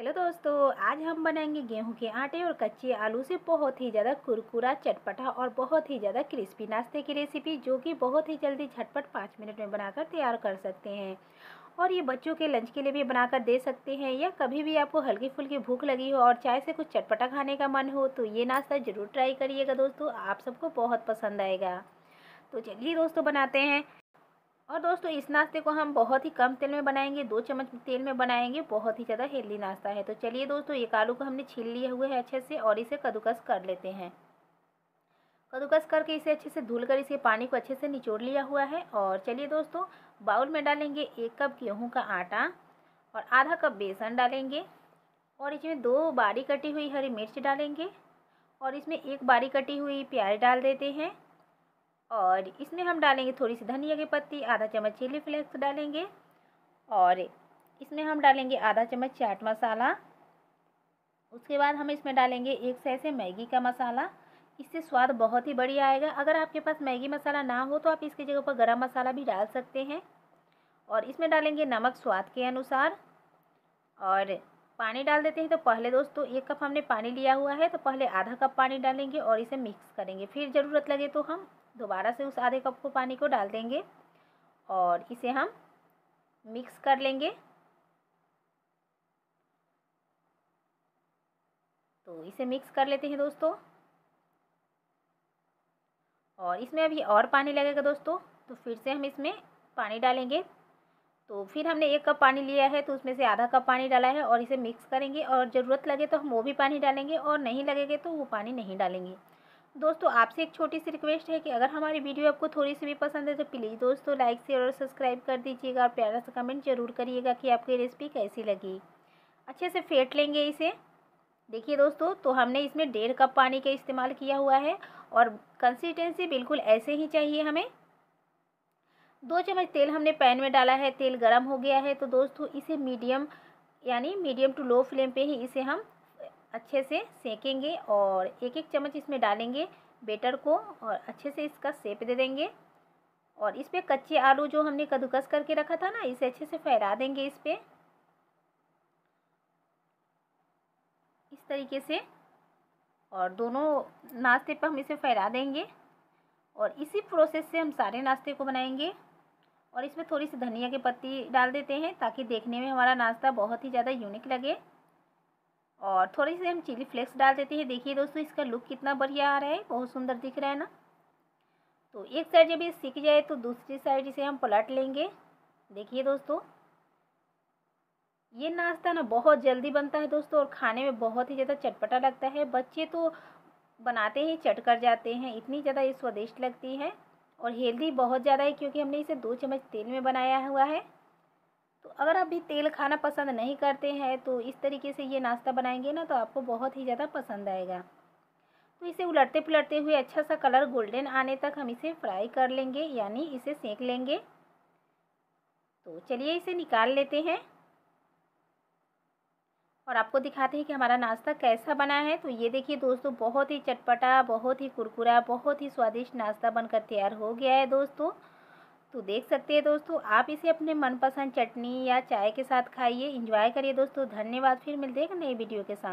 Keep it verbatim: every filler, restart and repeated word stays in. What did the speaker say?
Hello दोस्तों, आज हम बनाएंगे गेहूं के आटे और कच्चे आलू से बहुत ही ज़्यादा कुरकुरा, चटपटा और बहुत ही ज़्यादा क्रिस्पी नाश्ते की रेसिपी, जो कि बहुत ही जल्दी झटपट पाँच मिनट में बनाकर तैयार कर सकते हैं। और ये बच्चों के लंच के लिए भी बनाकर दे सकते हैं, या कभी भी आपको हल्की फुल्की भूख लगी हो और चाय से कुछ चटपटा खाने का मन हो तो ये नाश्ता ज़रूर ट्राई करिएगा दोस्तों, आप सबको बहुत पसंद आएगा। तो चलिए दोस्तों बनाते हैं। और दोस्तों इस नाश्ते को हम बहुत ही कम तेल में बनाएंगे, दो चम्मच तेल में बनाएंगे, बहुत ही ज़्यादा हेल्दी नाश्ता है। तो चलिए दोस्तों, ये आलू को हमने छील लिए हुए है अच्छे से और इसे कद्दूकस कर लेते हैं। कद्दूकस करके इसे अच्छे से धुलकर इसे पानी को अच्छे से निचोड़ लिया हुआ है। और चलिए दोस्तों, बाउल में डालेंगे एक कप गेहूँ का आटा और आधा कप बेसन डालेंगे, और इसमें दो बारीक कटी हुई हरी मिर्च डालेंगे, और इसमें एक बारीक कटी हुई प्याज डाल देते हैं, और इसमें हम डालेंगे थोड़ी सी धनिया की पत्ती, आधा चम्मच चिली फ्लेक्स डालेंगे, और इसमें हम डालेंगे आधा चम्मच चाट मसाला। उसके बाद हम इसमें डालेंगे एक सैसे मैगी का मसाला, इससे स्वाद बहुत ही बढ़िया आएगा। अगर आपके पास मैगी मसाला ना हो तो आप इसकी जगह पर गरम मसाला भी डाल सकते हैं। और इसमें डालेंगे नमक स्वाद के अनुसार, और पानी डाल देते हैं। तो पहले दोस्तों एक कप हमने पानी लिया हुआ है, तो पहले आधा कप पानी डालेंगे और इसे मिक्स करेंगे, फिर ज़रूरत लगे तो हम दोबारा से उस आधे कप को पानी को डाल देंगे और इसे हम मिक्स कर लेंगे। तो इसे मिक्स कर लेते हैं दोस्तों, और इसमें अभी और पानी लगेगा दोस्तों, तो फिर से हम इसमें पानी डालेंगे। तो फिर हमने एक कप पानी लिया है तो उसमें से आधा कप पानी डाला है और इसे मिक्स करेंगे, और ज़रूरत लगे तो हम वो भी पानी डालेंगे, और नहीं लगेगा तो वो पानी नहीं डालेंगे। दोस्तों आपसे एक छोटी सी रिक्वेस्ट है कि अगर हमारी वीडियो आपको थोड़ी सी भी पसंद है तो प्लीज़ दोस्तों लाइक, शेयर और सब्सक्राइब कर दीजिएगा, और प्यारा सा कमेंट जरूर करिएगा कि आपकी रेसिपी कैसी लगी। अच्छे से फेंट लेंगे इसे। देखिए दोस्तों, तो हमने इसमें डेढ़ कप पानी का इस्तेमाल किया हुआ है, और कंसिस्टेंसी बिल्कुल ऐसे ही चाहिए हमें। दो चम्मच तेल हमने पैन में डाला है, तेल गर्म हो गया है। तो दोस्तों इसे मीडियम यानी मीडियम टू लो फ्लेम पर ही इसे हम अच्छे से सेकेंगे, और एक एक चम्मच इसमें डालेंगे बेटर को, और अच्छे से इसका शेप दे देंगे। और इस पर कच्चे आलू जो हमने कद्दूकस करके रखा था ना, इसे अच्छे से फैला देंगे इस पर, इस तरीके से, और दोनों नाश्ते पर हम इसे फैला देंगे। और इसी प्रोसेस से हम सारे नाश्ते को बनाएंगे। और इसमें थोड़ी सी धनिया की पत्ती डाल देते हैं ताकि देखने में हमारा नाश्ता बहुत ही ज़्यादा यूनिक लगे, और थोड़ी सी हम चिली फ्लेक्स डाल देते हैं। देखिए दोस्तों इसका लुक कितना बढ़िया आ रहा है, बहुत सुंदर दिख रहा है ना। तो एक साइड जब ये सिक जाए तो दूसरी साइड इसे हम पलट लेंगे। देखिए दोस्तों ये नाश्ता ना बहुत जल्दी बनता है दोस्तों, और खाने में बहुत ही ज़्यादा चटपटा लगता है। बच्चे तो बनाते ही चट कर जाते हैं, इतनी ज़्यादा ये स्वादिष्ट लगती है, और हेल्दी बहुत ज़्यादा है क्योंकि हमने इसे दो चम्मच तेल में बनाया हुआ है। तो अगर आप भी तेल खाना पसंद नहीं करते हैं तो इस तरीके से ये नाश्ता बनाएंगे ना, तो आपको बहुत ही ज़्यादा पसंद आएगा। तो इसे उलटते पुलटते हुए अच्छा सा कलर गोल्डन आने तक हम इसे फ्राई कर लेंगे, यानी इसे सेक लेंगे। तो चलिए इसे निकाल लेते हैं और आपको दिखाते हैं कि हमारा नाश्ता कैसा बना है। तो ये देखिए दोस्तों, बहुत ही चटपटा, बहुत ही कुरकुरा, बहुत ही स्वादिष्ट नाश्ता बनकर तैयार हो गया है दोस्तों। तो देख सकते हैं दोस्तों, आप इसे अपने मनपसंद चटनी या चाय के साथ खाइए, एंजॉय करिए दोस्तों। धन्यवाद, फिर मिलते हैं एक नई वीडियो के साथ।